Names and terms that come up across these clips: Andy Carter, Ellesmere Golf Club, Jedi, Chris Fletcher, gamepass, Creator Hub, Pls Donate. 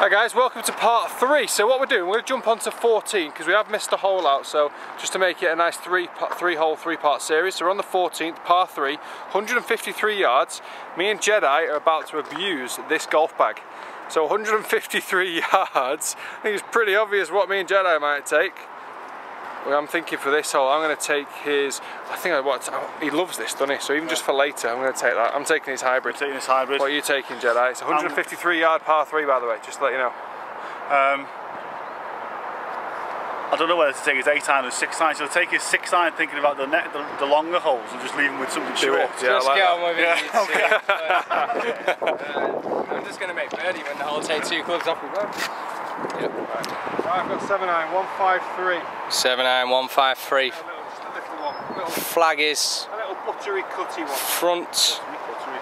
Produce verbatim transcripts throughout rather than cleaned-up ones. Hi guys, welcome to part three. So what we're doing, we're going to jump on to fourteen because we have missed a hole out, so just to make it a nice three, three hole, three part series. So we're on the fourteenth, par three, one hundred fifty-three yards. Me and Jedi are about to abuse this golf bag. So one hundred fifty-three yards, I think it's pretty obvious what me and Jedi might take. Well, I'm thinking for this hole, I'm going to take his, I think I what he loves this, doesn't he? So even just for later, I'm going to take that. I'm taking his hybrid. You're taking his hybrid. What are you taking, Jedi? It's one hundred fifty-three um, yard par three, by the way, just to let you know. Um, I don't know whether to take his eight iron or six iron. So I'll take his six iron, thinking about the, net, the the longer holes, and just leave him with something short. It. Yeah, just like get on with it. Yeah. uh, I'm just going to make birdie when the hole takes two clubs off and go. Yep. Right. Right, I've got seven iron, one five three. Seven iron, one five three. A little, just a little one. A little, flag is. A little buttery, cutty one. Front. Buttery.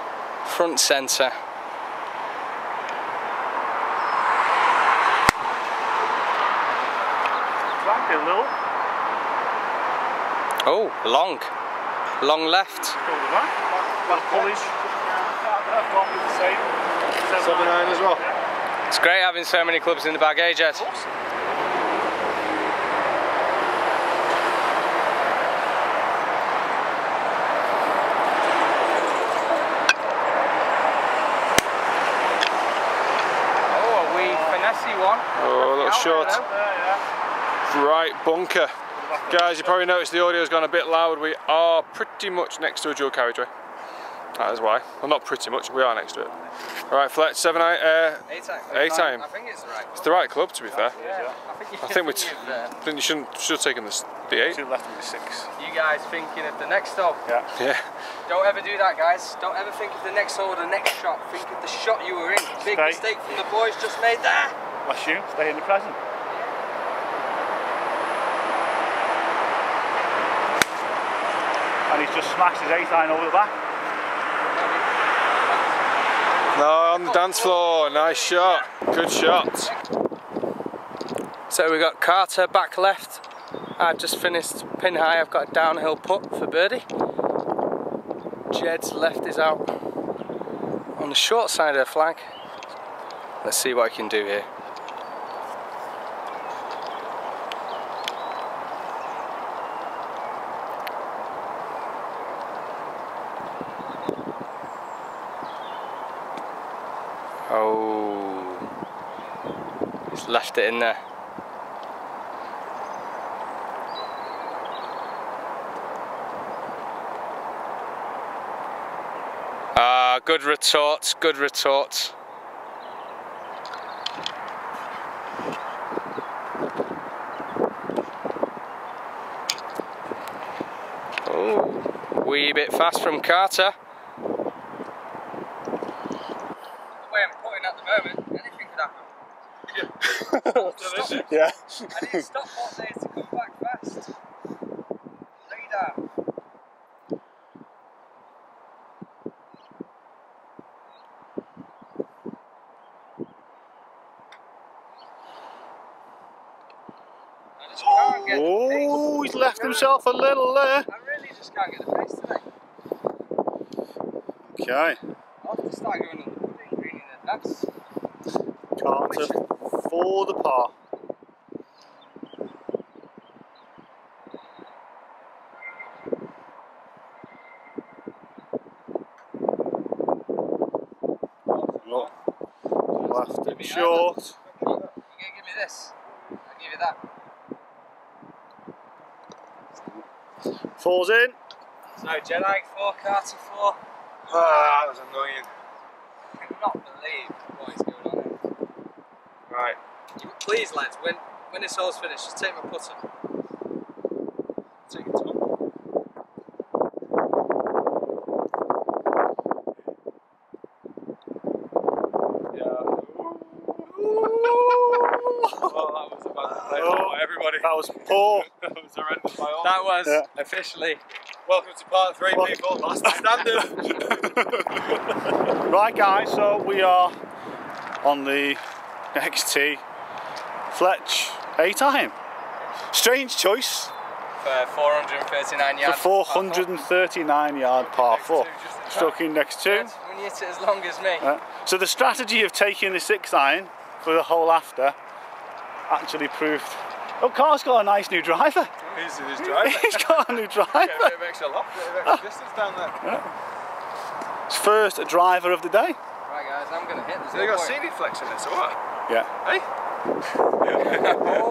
Front centre. Flag a little. Oh, long, long left. That pullage. I've got the same. Seven iron as well. It's great having so many clubs in the bag, eh, Jess? Awesome. Oh, a wee finessey one. Oh, a little short. There, yeah. Right bunker. Guys, you probably noticed the audio's gone a bit loud. We are pretty much next to a dual carriageway. That is why. Well, not pretty much, we are next to it. Alright, Fletch, seven, eight, uh, eight, iron. eight iron. I think it's the right club. It's the right club, to be fair. Yeah. I think you, I think we I think you shouldn't, should have taken the, the eight. Two left and the six. You guys thinking of the next hole. Yeah. Yeah. Don't ever do that, guys. Don't ever think of the next hole or the next shot. Think of the shot you were in. Big Stay. mistake from the boys just made there. Bless you. Stay in the present. Yeah. And he's just smashed his eight iron over the back. No, on the dance floor, nice shot, good shot. So we've got Carter back left. I've just finished pin high, I've got a downhill putt for birdie. Jed's left is out on the short side of the flag. Let's see what I can do here. Oh, he's left it in there. Ah, good retorts, good retorts. Oh, wee bit fast from Carter. Yeah. I didn't stop all day to come back fast. Lay down. Oh, oh he's left himself a little there. I really just can't get the pace today. Okay. I'll have to start going on the pudding green in advance. Carter for the par. Short. You're going to give me this. I'll give you that. Falls in. So Jedi four, Carter four. Ah, that was annoying. I cannot believe what is going on here. Right. You, please, lads, when when this hole's finished, just take my putter. Take it to That was poor. That was horrendous. That was yeah. Officially. Welcome to part three, well, people. That's the standard. Right, guys. So we are on the next tee. Fletch, eight iron. Strange choice. For four hundred thirty-nine yards. For four hundred thirty-nine yard par four. Stuck in next two. When you hit it as long as me. Yeah. So the strategy of taking the six iron. for the hole after actually proved. Oh, Carl's got a nice new driver. He's, he's, driver. He's got a new driver. Yeah, a bit of extra lap, a bit of extra distance down there. Yeah. It's first driver of the day. Right, guys, I'm going to hit this. They've got C D flex in this, or what? Yeah. Hey? Yeah.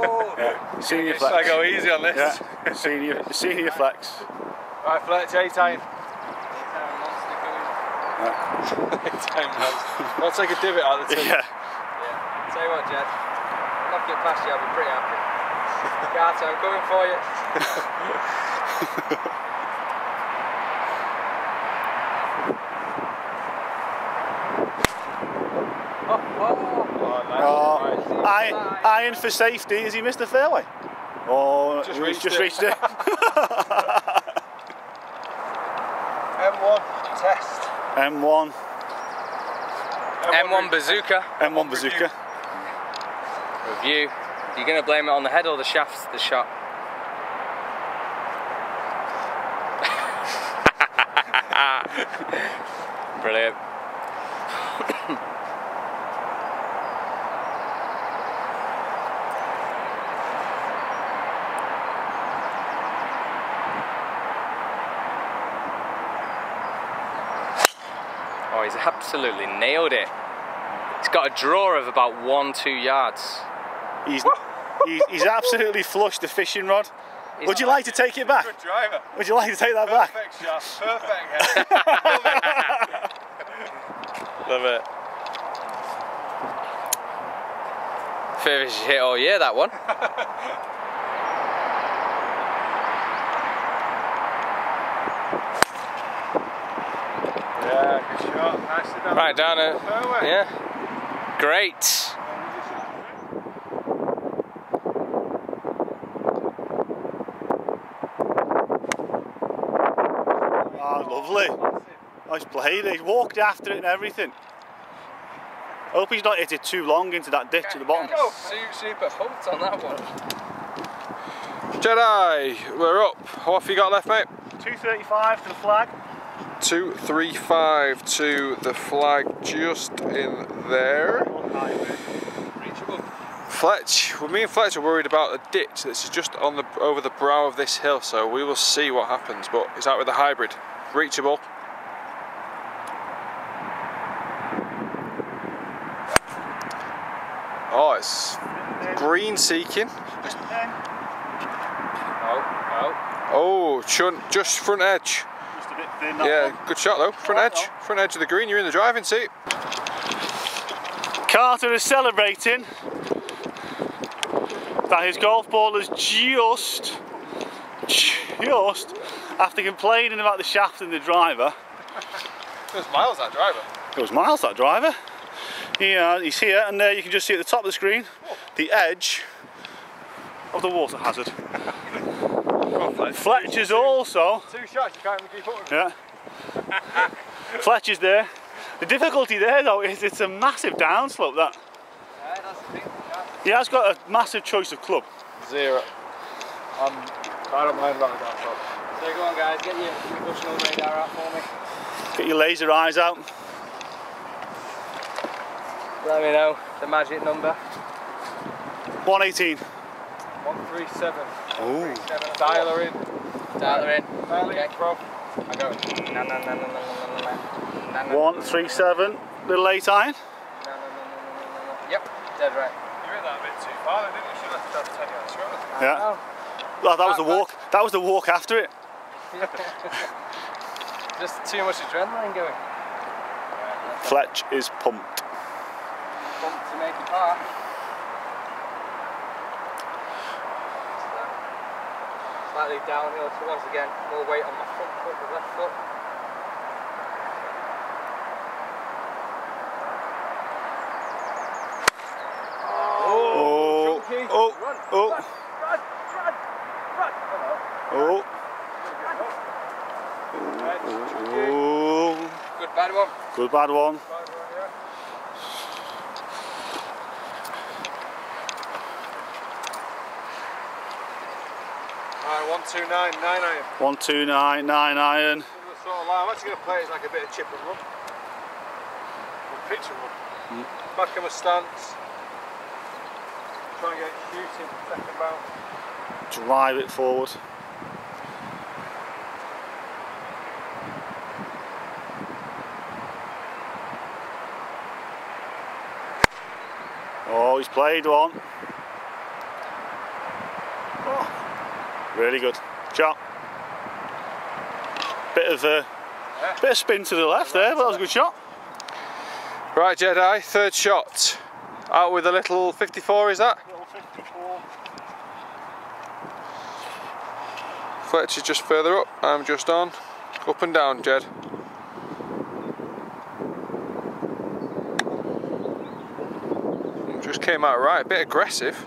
Oh, yeah. Senior flex. I go easy on this. Yeah. Senior, senior flex. Right, Fletch, eight iron. eight iron monster. I'll take a divot out of the tin. Yeah. Yeah. Tell you what, Jed. If I get past you, I'll be pretty happy. Carter, I'm coming for you. Oh, oh. Oh, oh. Iron, iron for safety. Has he missed the fairway? Oh, just reached, just it. reached it. M one test. M one. M one, M one bazooka. M one bazooka. Review. You're going to blame it on the head or the shafts, the shot? Brilliant. Oh, he's absolutely nailed it. He's got a draw of about one, two yards. He's, he's, he's absolutely flushed the fishing rod. He's Would you like to take it back? Good driver. Would you like to take that back? Perfect shot, perfect head. Love it. Favorite hit all year, that one. Yeah, good shot. Nicely done. Right down it. Yeah. Great. Lovely. Nice play. He's walked after it and everything. Hope he's not hit it too long into that ditch at the bottom. Super, super pumped on that one. Jedi, we're up. How off you got left, mate? two thirty-five to the flag. two thirty-five to the flag, just in there. Fletch, well, me and Fletch are worried about the ditch that's just on the over the brow of this hill, so we will see what happens. But it's out with the hybrid. Reachable. Oh, it's green seeking. Oh, oh. Oh, just front edge. Just a bit thin, yeah, one. Good shot though. Front edge. Front edge of the green. You're in the driving seat. Carter is celebrating that his golf ball is just, just. After complaining about the shaft and the driver. It was miles that driver. It was miles that driver. Yeah, he's here, and there you can just see at the top of the screen, oh, the edge of the water hazard. Fletch. Fletcher's two, also. Two shots, you can't even keep up with me. Yeah. Fletcher's there. The difficulty there though is it's a massive downslope, that. Yeah, that's the thing. He has got a massive choice of club. Zero. Um, I don't mind about the downslope. So go on guys, get your emotional radar out for me. Get your laser eyes out. Let me know the magic number. one eighteen. one thirty-seven. Ooh. Dialer in. Dialer in. Dialer in, bro. I go. Na na na na na na na. one thirty-seven. Little eight iron. Na na na na na. Yep. Dead right. You hit that a bit too far, didn't you? You should have left it down ten yards. Yeah. Well, that was the walk. That was the walk after it. Just too much adrenaline going. Right, Fletch up. Is pumped. Pumped to make it par. Slightly downhill, so once again, more weight on my front foot, the left foot. Oh! Oh! Oh! Oh. Run, run, run, run. Oh! Oh. Oh. Good bad one. Good bad one. Bad one, yeah. Alright, one two nine, nine iron. One two nine, nine iron. Sort of line. I'm actually gonna play it like a bit of chip and run. Or pitch and run. Mm. Back of a stance. Try and get shooting second bounce. Drive it forward. Oh, he's played one. Oh, really good shot. Bit of a yeah. bit of spin to the left there, but that was a good shot. Right, Jedi, third shot. Out with a little fifty-four, is that? Little fifty-four. Fletcher's just further up. I'm just on. Up and down, Jed. Just came out right, a bit aggressive.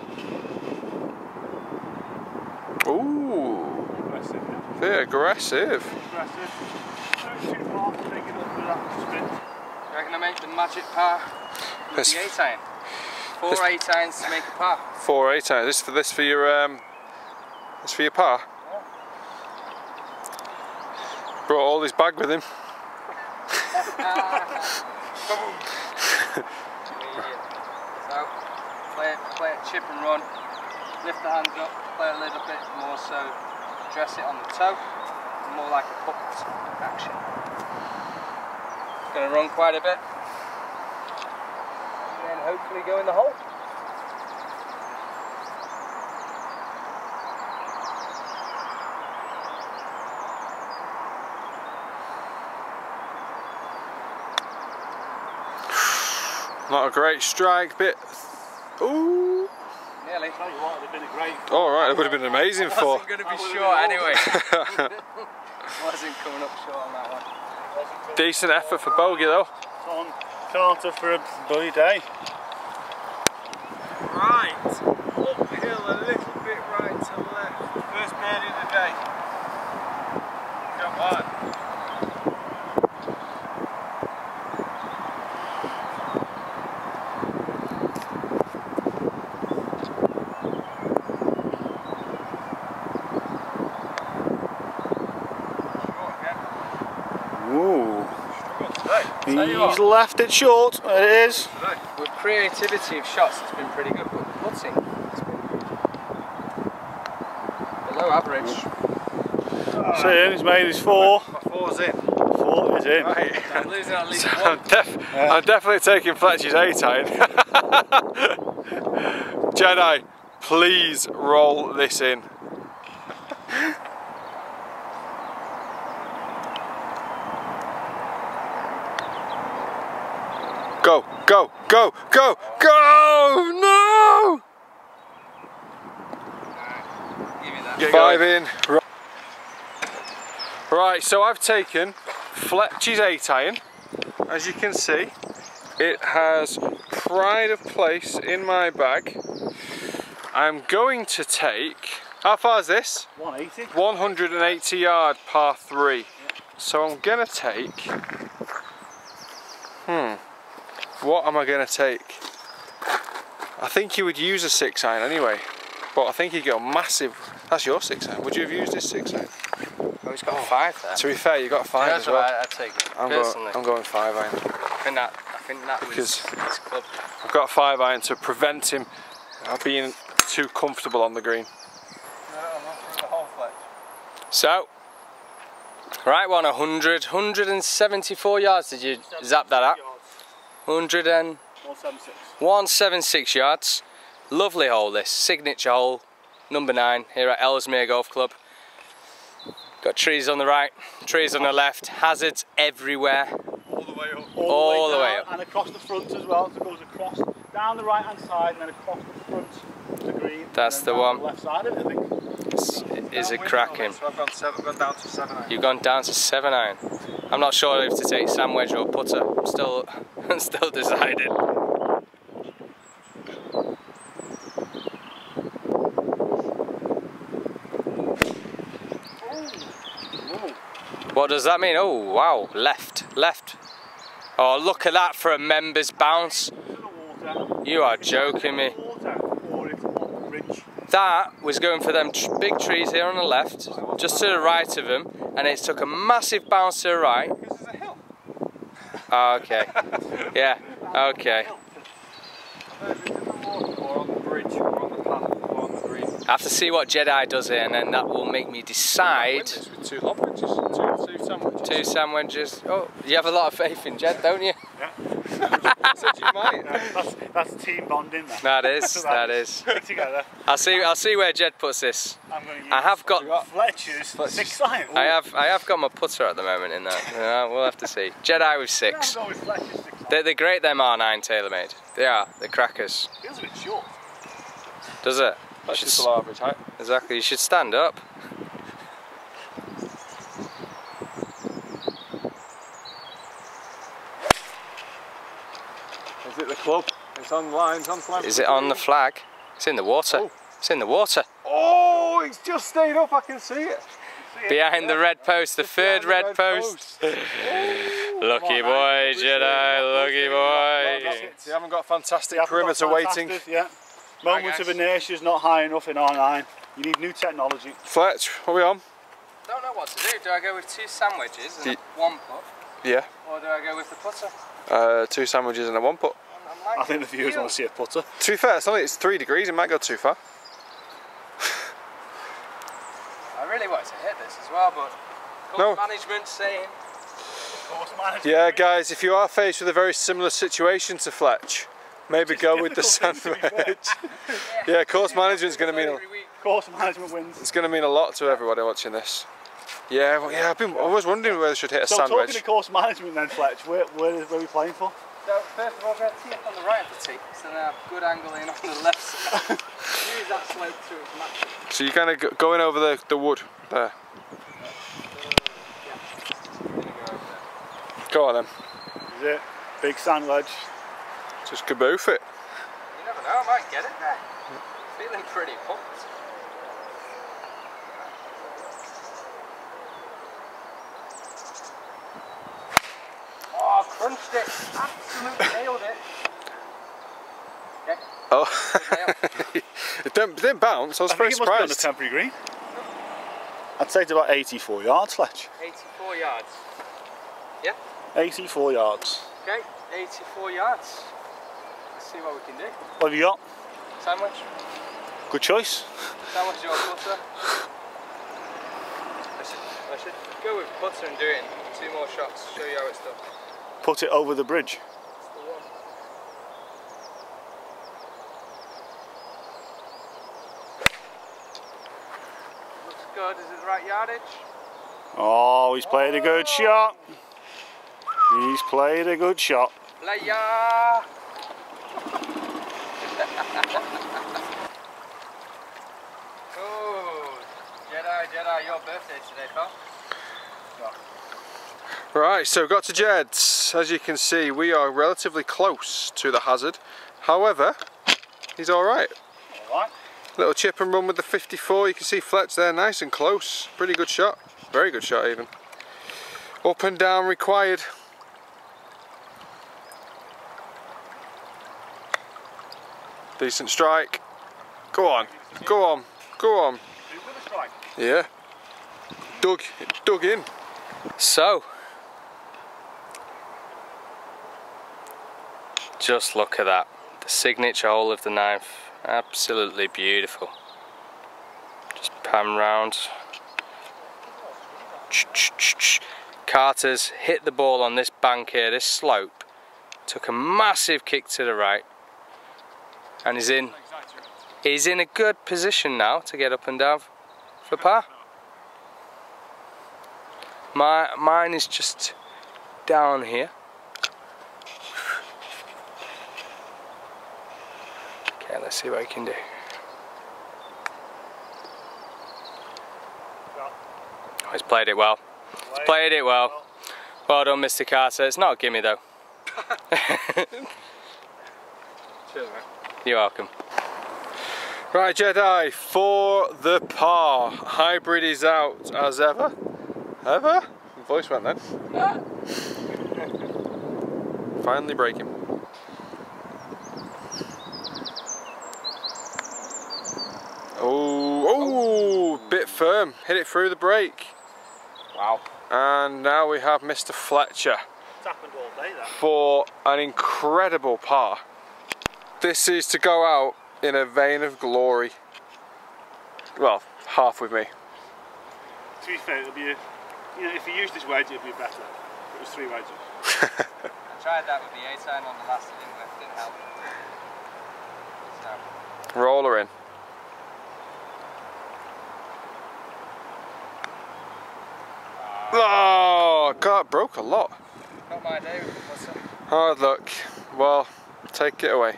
Ooh. Aggressive. A bit aggressive. Aggressive. Don't too far for picking up with that spin. I reckon I make the magic par with the eight iron. Four eight irons to make a par. Four eight irons. This for this for your um this for your par? Yeah. Brought all his bag with him. Come on. So, play it, play it, chip and run, lift the hands up, play a little bit more so, dress it on the toe, more like a puppet action. Going to run quite a bit, and then hopefully go in the hole. Not a great strike, bit. Ooh. Nearly. I tell you what, it would have been a great. All oh, right, it would have been an amazing I wasn't for. Going to be short anyway. Wasn't coming up short on that one. Decent effort for bogey though. On Carter for a bloody day. Right, uphill a little bit right to left. First birdie of the day. Come on. He's left it short, there it is. With creativity of shots, it's been pretty good, but putting has been below average. Oh, see him, he's made his four. My four's in. Four is in. Right. I'm losing at least so one. I'm, def yeah. I'm definitely taking Fletcher's eight iron. Jedi, please roll this in. Go, go, go, go, go! No! Give me that. Get Five going. in. Right. right, so I've taken Fletcher's eight iron. As you can see, it has pride of place in my bag. I'm going to take, how far is this? one eighty. one hundred eighty yard par three. Yep. So I'm gonna take, hmm. what am I going to take? I think he would use a six iron anyway, but I think he'd go massive. That's your six iron. Would you have used his six iron? Oh, he's got oh. a five there. To be fair, you got a five yeah, as well. I, I'd take it. I'm personally. Go, I'm going five iron. I think that, I think that was his club. I've got a five iron to prevent him being too comfortable on the green. No, I'm not doing the whole flag. So, right one, one hundred, one hundred seventy-four yards. Did you zap that up? one hundred and one seventy-six. one seventy-six yards. Lovely hole this, signature hole, number nine here at Ellesmere Golf Club. Got trees on the right, trees on the left, hazards everywhere. All the way up. All, All the, way, the way up. And across the front as well, so it goes across, down the right hand side and then across the front of the green. That's the one. The left side of it, I think. Is it cracking? So I've gone, seven, gone down to seven iron. You've gone down to seven iron. I'm not sure if to take Sam Wedge or putter, I'm still, I'm still decided. What does that mean? Oh wow, left, left. Oh look at that for a members bounce. You are joking me. That was going for them big trees here on the left, just to the right of them, and it took a massive bounce to the right. Because there's a hill. Oh, okay. Yeah, okay. I have to see what Jedi does here, and then that will make me decide. With two hot wedges, two, two sandwiches. Two sandwiches. Oh, you have a lot of faith in Jed, don't you? Yeah. I said you might. No, that's, that's team bonding. That, that is. so that, that is. Stick together. I'll see. I'll see where Jed puts this. I'm going to use I have got, got Fletcher's six iron. I have. I have got my putter at the moment in that. Yeah, we'll have to see. Jedi with six. Yeah, with six they're, they're great. Them R nine tailor-made. They are. They're crackers. Feels a bit short. Does it? That's just below average height. Exactly, you should stand up. Is it the club? It's on the line, it's on the flag. Is it on the flag? It's in the water. Oh. It's in the water. Oh, it's just stayed up, I can see it. See behind it. The red post, the it's third red, red post. post. Lucky boy, Jedi, lucky boy. You haven't got fantastic haven't perimeter got fantastic, waiting. Yeah. Moment right, of inertia is not high enough in R nine. You need new technology. Fletch, what are we on? I don't know what to do. Do I go with two sandwiches and a one putt? Yeah. Or do I go with the putter? Uh, two sandwiches and a one putt. I think the viewers want to see a putter. To be fair, it's only it's three degrees. It might go too far. I really wanted to hit this as well, but course no. management saying. Course management. Yeah, guys, if you are faced with a very similar situation to Fletch. Maybe it's go with the sandwich. Yeah, course management's going to mean. A, course management wins. It's going to mean a lot to everybody watching this. Yeah, well, yeah. I've been. I was wondering whether I should hit a so sandwich. So talking to course management then, Fletch. Where, where, where are we playing for? So first of all, I've got a tee up on the right of the tee, so now I have good angle in on the left side. Use that slope through as much. So you're kind of going over the the wood there. Go on then. Is it big sand wedge? Just kaboof it. You never know, I might get it there. I'm feeling pretty pumped. Oh, I crunched it. Absolutely nailed it. Okay. Oh. It didn't, it didn't bounce, I was I very think it surprised. Must be on a temporary green. I'd say it's about eighty-four yards, Fletch. eighty-four yards. Yeah? eighty-four yards. Okay, eighty-four yards. See what we can do. What have you got? Sandwich. Good choice. Sandwich or butter? I should, I should go with butter and do it in two more shots, show you how it's done. Put it over the bridge. That's the one. Looks good, is it the right yardage? Oh, he's played oh. a good shot. He's played a good shot. Player! Oh, Jedi, Jedi, your birthday today, pal. Right, so got to Jed's. As you can see, we are relatively close to the hazard. However, he's all right. All right. Little chip and run with the fifty-four. You can see Fletch there, nice and close. Pretty good shot. Very good shot, even. Up and down required. Decent strike. Go on, go on, go on. Yeah. Dug, dug in. So, just look at that. The signature hole of the ninth. Absolutely beautiful. Just pan round. Carter's hit the ball on this bank here, this slope. Took a massive kick to the right. And he's in, he's in a good position now to get up and down for par. My, mine is just down here. Okay, let's see what he can do. Oh, he's played it well. He's played it well. Well done, Mister Carter. It's not a gimme though. Cheers, man. You're welcome. Right, Jedi, for the par. Hybrid is out as ever. Ever? The voice went then. Ah. Finally break him. Oh, oh, oh, bit firm. Hit it through the break. Wow. And now we have Mister Fletcher. It's happened all day, that. For an incredible par. This is to go out in a vein of glory. well, half with me. To be fair, it'll be, a, you know, if you use this wedge, it'll be better. It was three wedges. I tried that with the A-turn on the last thing, but it didn't help. It's terrible. Roller in. Oh, God, broke a lot. Not my day, what's up? Hard luck. Well, take it away.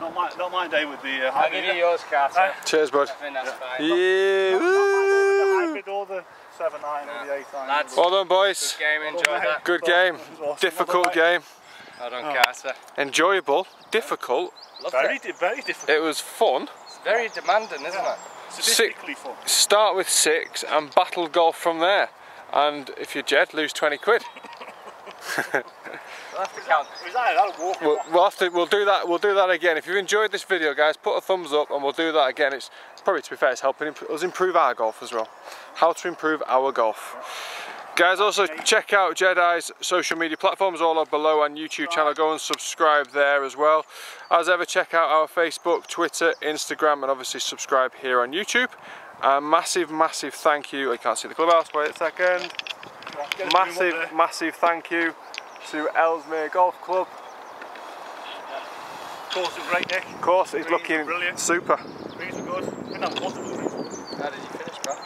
Not my, not my day with the uh, hybrid. I'll give you yours, Carter. Uh, Cheers, bud. I think that's yeah. fine. Yeah. Not, not, not my day with the hybrid or the seven nine no. or the eight nine. Lads, well done, boys. Good game, enjoy that. Good game. Awesome. Difficult game. Well done, Carter. Enjoyable, difficult. Loved very, it. very difficult. It was fun. It's very demanding, isn't yeah. it? Statistically fun. Start with six and battle golf from there. And if you're Jed, lose twenty quid. We'll have to count. We'll, we'll have to. We'll do that. We'll do that again. If you've enjoyed this video, guys, put a thumbs up, and we'll do that again. It's probably, to be fair, it's helping imp us improve our golf as well. How to improve our golf, yeah. guys. Also, okay. check out Jedi's social media platforms, all are below, and YouTube right. channel. Go and subscribe there as well. As ever, check out our Facebook, Twitter, Instagram, and obviously subscribe here on YouTube. A massive, massive thank you. I can't see the clubhouse. Wait a second. Massive, massive thank you to Ellesmere Golf Club. Course was great, Nick. Course is looking brilliant. Super. Greens are good. Look at that water. How did you finish, bro?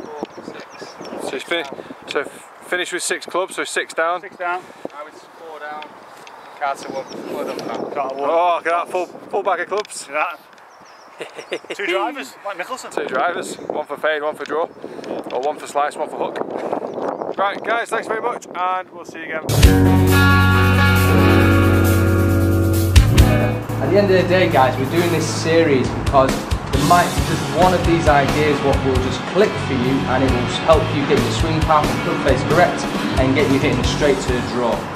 two, four, six. So, six finish, so finish with six clubs, so six down. Six down. Now it's four down. Carter won. Four down. Oh, look at that full, full bag of clubs. Look at that. Two drivers, like Nicholson. Two drivers, one for fade, one for draw, or one for slice, one for hook. Right guys, thanks very much and we'll see you again. At the end of the day guys, we're doing this series because there might be just one of these ideas what will just click for you and it will help you get your swing path and club face correct and get you hitting straight to the draw.